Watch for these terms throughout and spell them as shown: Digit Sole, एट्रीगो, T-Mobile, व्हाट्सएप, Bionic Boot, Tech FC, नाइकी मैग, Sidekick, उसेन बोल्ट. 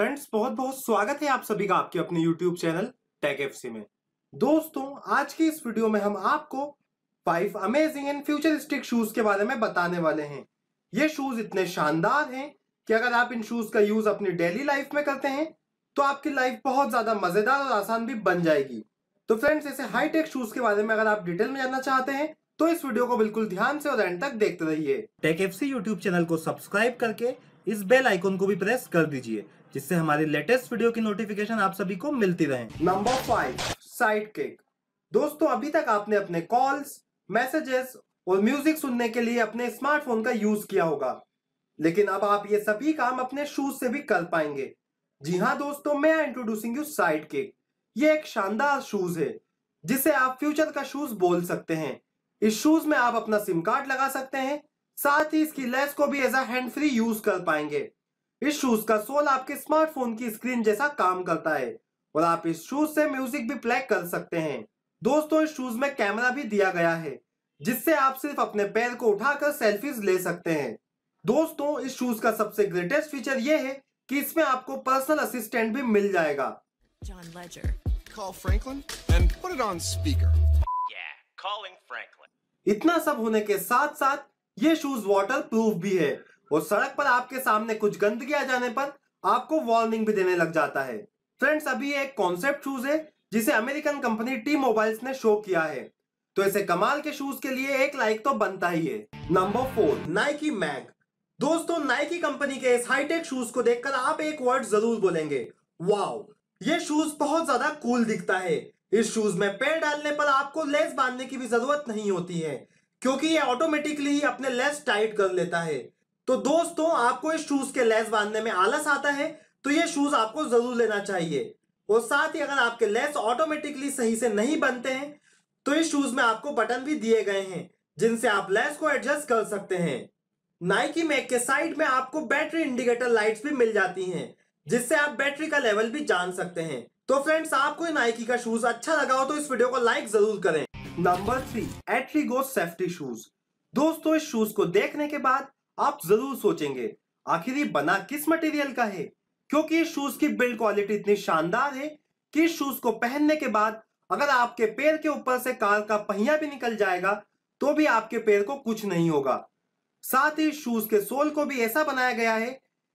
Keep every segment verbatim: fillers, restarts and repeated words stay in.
Friends बहुत बहुत स्वागत है आप सभी का आपके अपने यूट्यूब चैनल टेक एफसी में। दोस्तों आज के इस वीडियो में हम आपको five amazing and futuristic shoes के बारे में बताने वाले हैं। ये शूज इतने शानदार हैं कि अगर आप इन शूज का यूज अपनी डेली लाइफ में करते हैं तो आपकी लाइफ बहुत ज्यादा मजेदार और आसान भी बन जाएगी। तो फ्रेंड्स ऐसे हाईटेक शूज के बारे में अगर आप डिटेल में जानना चाहते हैं तो इस वीडियो को बिल्कुल ध्यान से और एंड तक देखते रहिए। टेक एफसी यूट्यूब चैनल को सब्सक्राइब करके इस बेल आइकॉन को भी प्रेस कर दीजिए जिससे हमारे लेटेस्ट वीडियो की नोटिफिकेशन आप सभी को मिलती रहे। Number five, sidekick. दोस्तों अभी तक आपने अपने कॉल्स, मैसेजेस और म्यूजिक सुनने के लिए अपने स्मार्टफोन का यूज किया होगा, लेकिन अब आप ये सभी काम अपने शूज से भी कर पाएंगे। जी हाँ दोस्तों, मैं इंट्रोड्यूसिंग यू साइडकिक। ये एक शानदार शूज है जिसे आप फ्यूचर का शूज बोल सकते हैं। इस शूज में आप अपना सिम कार्ड लगा सकते हैं, साथ ही इसकी लेस को भी as a hand free use कर पाएंगे। इस शूज का सोल आपके स्मार्टफोन की स्क्रीन जैसा काम करता है और आप इस शूज से म्यूजिक भी प्ले कर सकते हैं। दोस्तों इस शूज में कैमरा भी दिया गया है जिससे आप सिर्फ अपने पैर को उठाकर सेल्फीज ले सकते हैं। दोस्तों इस शूज का सबसे ग्रेटेस्ट फीचर ये है कि इसमें आपको पर्सनल असिस्टेंट भी मिल जाएगा। इतना सब होने के साथ साथ ये शूज वाटर प्रूफ भी है और सड़क पर आपके सामने कुछ गंदगी आ जाने पर आपको वार्निंग भी देने लग जाता है। फ्रेंड्स अभी एक कॉन्सेप्ट शूज है जिसे अमेरिकन कंपनी टी मोबाइल्स ने शो किया है, तो ऐसे कमाल के शूज के लिए एक लाइक तो बनता ही है। Number four, नाइकी मैग। दोस्तों नाइकी कंपनी के इस हाईटेक शूज को देखकर आप एक वर्ड जरूर बोलेंगे, वाव। ये शूज बहुत ज्यादा कूल दिखता है। इस शूज में पैर डालने पर आपको लेस बांधने की भी जरूरत नहीं होती है क्योंकि ये ऑटोमेटिकली ही अपने लेस टाइट कर लेता है। तो दोस्तों आपको इस शूज के लेस बांधने में आलस आता है तो ये शूज आपको जरूर लेना चाहिए, और साथ ही अगर आपके लेस ऑटोमेटिकली सही से नहीं बनते हैं तो इस शूज में आपको बटन भी दिए गए हैं जिनसे आप लेस को एडजस्ट कर सकते हैं। नाइकी मैग के साइड में आपको बैटरी इंडिकेटर लाइट्स भी मिल जाती हैं जिससे आप बैटरी का लेवल भी जान सकते हैं। तो फ्रेंड्स आपको नाइकी का शूज अच्छा लगा हो तो इस वीडियो को लाइक जरूर करें। Number three, एट्रीगो safety shoes. दोस्तों इस शूज को देखने के बाद आप जरूर सोचेंगे आखिर ये बना किस मटेरियल का है, क्योंकि इस शूज की बिल्ड क्वालिटी इतनी शानदार है कि इस शूज को पहनने के बाद अगर आपके पैर के ऊपर से कार का पहिया भी निकल जाएगा तो भी आपके पैर को कुछ नहीं होगा। साथ ही इस शूज के सोल को भी ऐसा बनाया गया है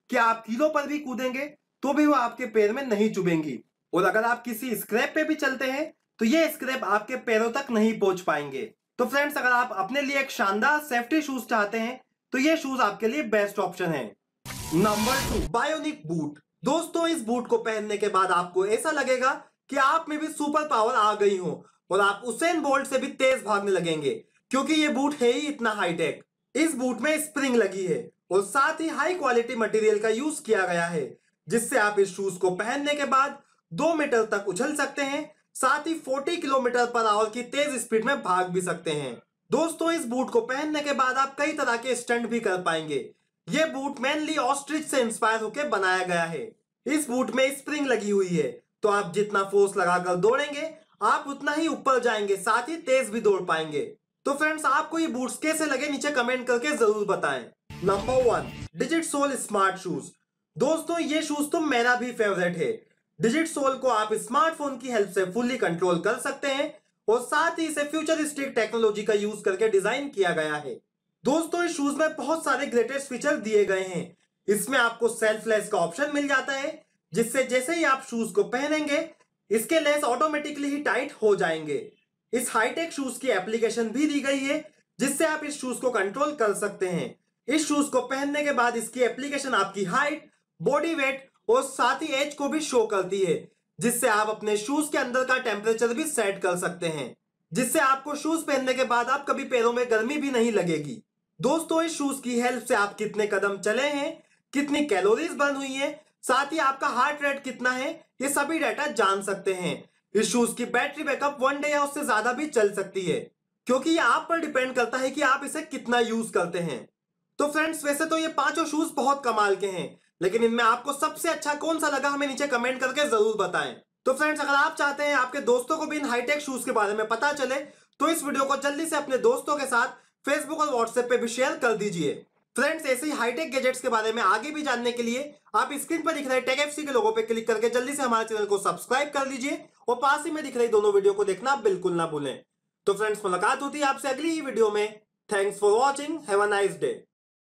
कि आप कीलों पर भी कूदेंगे तो भी वो आपके पैर में नहीं चुभेंगी, और अगर आप किसी स्क्रैप पे भी चलते हैं तो ये स्क्रैप आपके पैरों तक नहीं पहुंच पाएंगे। तो फ्रेंड्स अगर आप अपने लिए एक शानदार सेफ्टी शूज चाहते हैं तो ये शूज आपके लिए बेस्ट ऑप्शन है। Number two, bionic boot. दोस्तों इस बूट को पहनने के बाद आपको ऐसा लगेगा कि आप में भी सुपर पावर आ गई हो और आप उसेन बोल्ट से भी तेज भागने लगेंगे क्योंकि ये बूट है ही इतना हाईटेक। इस बूट में स्प्रिंग लगी है और साथ ही हाई क्वालिटी मटेरियल का यूज किया गया है जिससे आप इस शूज को पहनने के बाद दो मीटर तक उछल सकते हैं, साथ ही चालीस किलोमीटर पर आवर की तेज स्पीड में भाग भी सकते हैं। दोस्तों इस बूट को पहनने के बाद आप कई तरह के स्टंट भी कर पाएंगे। ये बूट मेनली ऑस्ट्रिच से इंस्पायर होकर बनाया गया है। इस बूट में स्प्रिंग लगी हुई है तो आप जितना फोर्स लगाकर दौड़ेंगे आप उतना ही ऊपर जाएंगे, साथ ही तेज भी दौड़ पाएंगे। तो फ्रेंड्स आपको ये बूट्स कैसे लगे नीचे कमेंट करके जरूर बताएं। Number one, Digitsole smart shoes. दोस्तों ये शूज तो मेरा भी फेवरेट है। डिजिट सोल को आप स्मार्टफोन की हेल्प से फुल्ली कंट्रोल कर सकते हैं और साथ ही इसे फ्यूचरिस्टिक टेक्नोलॉजी का यूज करके डिजाइन किया गया है। दोस्तों इस शूज में बहुत सारे ग्रेटेस्ट फीचर दिए गए हैं। इसमें आपको सेल्फ लेस का ऑप्शन मिल जाता है जिससे जैसे ही आप शूज को पहनेंगे इसके लेस ऑटोमेटिकली ही टाइट हो जाएंगे। इस हाईटेक शूज की एप्लीकेशन भी दी गई है जिससे आप इस शूज को कंट्रोल कर सकते हैं। इस शूज को पहनने के बाद इसकी एप्लीकेशन आपकी हाइट, बॉडी वेट और साथ ही एज को भी शो करती है जिससे आप अपने शूज के अंदर का टेम्परेचर भी सेट कर सकते हैं, जिससे आपको शूज पहनने के बाद आप कभी पैरों में गर्मी भी नहीं लगेगी। दोस्तों इस शूज की हेल्प से आप कितने कदम चले हैं, कितनी कैलोरीज बर्न हुई है, साथ ही आपका हार्ट रेट कितना है, ये सभी डाटा जान सकते हैं। इस शूज की बैटरी बैकअप वन डे या उससे ज्यादा भी चल सकती है क्योंकि ये आप पर डिपेंड करता है कि आप इसे कितना यूज करते हैं। तो फ्रेंड्स वैसे तो ये पांचों शूज बहुत कमाल के हैं, लेकिन इनमें आपको सबसे अच्छा कौन सा लगा हमें नीचे कमेंट करके जरूर बताएं। तो फ्रेंड्स अगर आप चाहते हैं आपके दोस्तों को भी इन हाईटेक शूज के बारे में पता चले तो इस वीडियो को जल्दी से अपने दोस्तों के साथ फेसबुक और व्हाट्सएप पे भी शेयर कर दीजिए। फ्रेंड्स ऐसे ही हाईटेक गैजेट्स के बारे में आगे भी जानने के लिए आप स्क्रीन पर दिख रहे टेक एफसी के लोगो पे क्लिक करके जल्दी से हमारे चैनल को सब्सक्राइब कर लीजिए और पास ही में दिख रही दोनों वीडियो को देखना बिल्कुल ना भूलें। तो फ्रेंड्स मुलाकात होती है आपसे अगली ही वीडियो में। Thanks for watching, have a nice day.